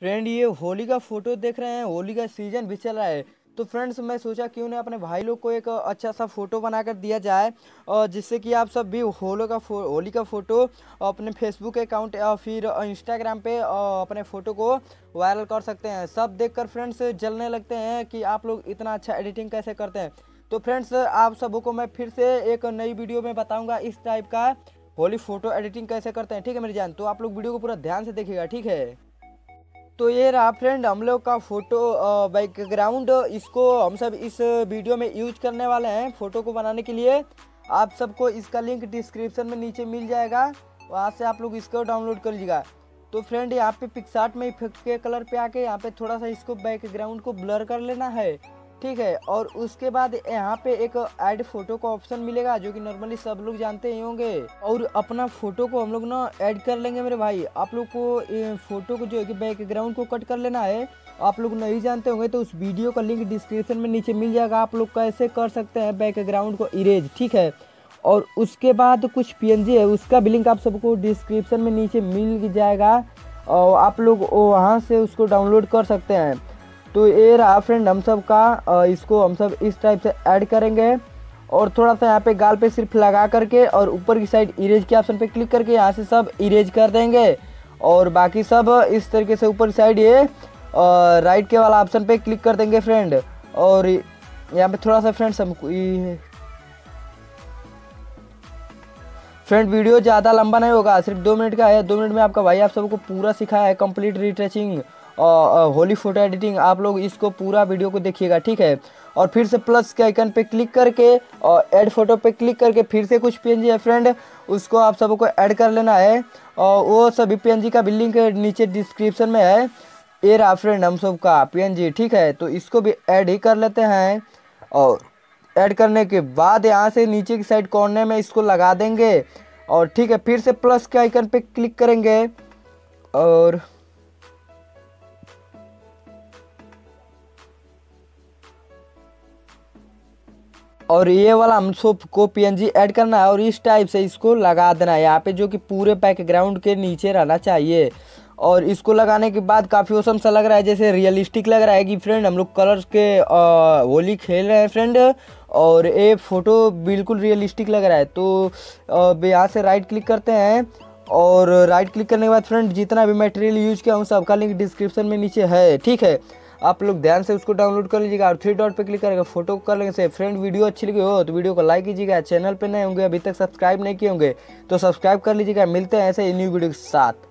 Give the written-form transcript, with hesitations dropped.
Friend ये होली का photo देख रहे हैं, होली का सीजन भी चल रहा है तो फ्रेंड्स मैं सोचा क्यों ना अपने भाई लोग को एक अच्छा सा फ़ोटो बनाकर दिया जाए और जिससे कि आप सब भी होली का फ़ोटो अपने फेसबुक अकाउंट या फिर इंस्टाग्राम पे अपने फ़ोटो को वायरल कर सकते हैं। सब देखकर फ्रेंड्स जलने लगते हैं कि आप लोग इतना अच्छा एडिटिंग कैसे करते हैं। तो फ्रेंड्स आप सबों को मैं फिर से एक नई वीडियो में बताऊँगा इस टाइप का होली फ़ोटो एडिटिंग कैसे करते हैं, ठीक है मेरी जान। तो आप लोग वीडियो को पूरा ध्यान से देखिएगा, ठीक है। तो ये रहा फ्रेंड हम लोग का फ़ोटो बैकग्राउंड, इसको हम सब इस वीडियो में यूज करने वाले हैं फ़ोटो को बनाने के लिए। आप सबको इसका लिंक डिस्क्रिप्शन में नीचे मिल जाएगा, वहाँ से आप लोग इसको डाउनलोड कर लीजिएगा। तो फ्रेंड यहाँ पे पिक्सआर्ट में इफेक्ट के कलर पे आके यहाँ पे थोड़ा सा इसको बैकग्राउंड को ब्लर कर लेना है, ठीक है। और उसके बाद यहाँ पे एक ऐड फोटो का ऑप्शन मिलेगा जो कि नॉर्मली सब लोग जानते ही होंगे, और अपना फ़ोटो को हम लोग ना ऐड कर लेंगे मेरे भाई। आप लोग को फ़ोटो को जो है कि बैकग्राउंड को कट कर लेना है, आप लोग नहीं जानते होंगे तो उस वीडियो का लिंक डिस्क्रिप्शन में नीचे मिल जाएगा। आप लोग कैसे कर सकते हैं बैकग्राउंड को इरेज, ठीक है। और उसके बाद कुछ PNG है उसका भी लिंक आप सबको डिस्क्रिप्शन में नीचे मिल जाएगा और आप लोग वहाँ से उसको डाउनलोड कर सकते हैं। तो ये रहा फ्रेंड हम सब का, इसको हम सब इस टाइप से ऐड करेंगे और थोड़ा सा यहाँ पे गाल पे सिर्फ लगा करके और ऊपर की साइड इरेज के ऑप्शन पे क्लिक करके यहाँ से सब इरेज कर देंगे। और बाकी सब इस तरीके से ऊपर की साइड ये राइट के वाला ऑप्शन पे क्लिक कर देंगे फ्रेंड। और यहाँ पे थोड़ा सा फ्रेंड वीडियो ज़्यादा लंबा नहीं होगा, सिर्फ 2 मिनट का है। 2 मिनट में आपका भाई आप सबको पूरा सिखाया है complete retouching Holi photo editing. आप लोग इसको पूरा वीडियो को देखिएगा, ठीक है। और फिर से प्लस के आइकन पे क्लिक करके और ऐड फोटो पे क्लिक करके फिर से कुछ PNG है फ्रेंड, उसको आप सबको ऐड कर लेना है और वो सभी PNG का भी लिंक नीचे डिस्क्रिप्शन में है। ये रहा फ्रेंड हम सब का PNG, ठीक है। तो इसको भी ऐड ही कर लेते हैं और ऐड करने के बाद यहाँ से नीचे की साइड कॉर्नर में इसको लगा देंगे और ठीक है फिर से प्लस के आइकन पर क्लिक करेंगे और ये वाला हम सबको PNG ऐड करना है और इस टाइप से इसको लगा देना है यहाँ पे जो कि पूरे बैकग्राउंड के नीचे रहना चाहिए। और इसको लगाने के बाद काफ़ी औसम सा लग रहा है, जैसे रियलिस्टिक लग रहा है कि फ्रेंड हम लोग कलर्स के होली खेल रहे हैं फ्रेंड। और ये फ़ोटो बिल्कुल रियलिस्टिक लग रहा है। तो यहाँ से राइट क्लिक करते हैं और राइट क्लिक करने के बाद फ्रेंड जितना भी मटेरियल यूज़ किया हूँ सबका लिंक डिस्क्रिप्शन में नीचे है, ठीक है। आप लोग ध्यान से उसको डाउनलोड कर लीजिएगा और 3 डॉट पे क्लिक करेंगे फोटो कर लेंगे से। फ्रेंड वीडियो अच्छी लगी हो तो वीडियो को लाइक कीजिएगा, चैनल पे नए होंगे अभी तक सब्सक्राइब नहीं किए होंगे तो सब्सक्राइब कर लीजिएगा। मिलते हैं ऐसे ही न्यू वीडियो के साथ।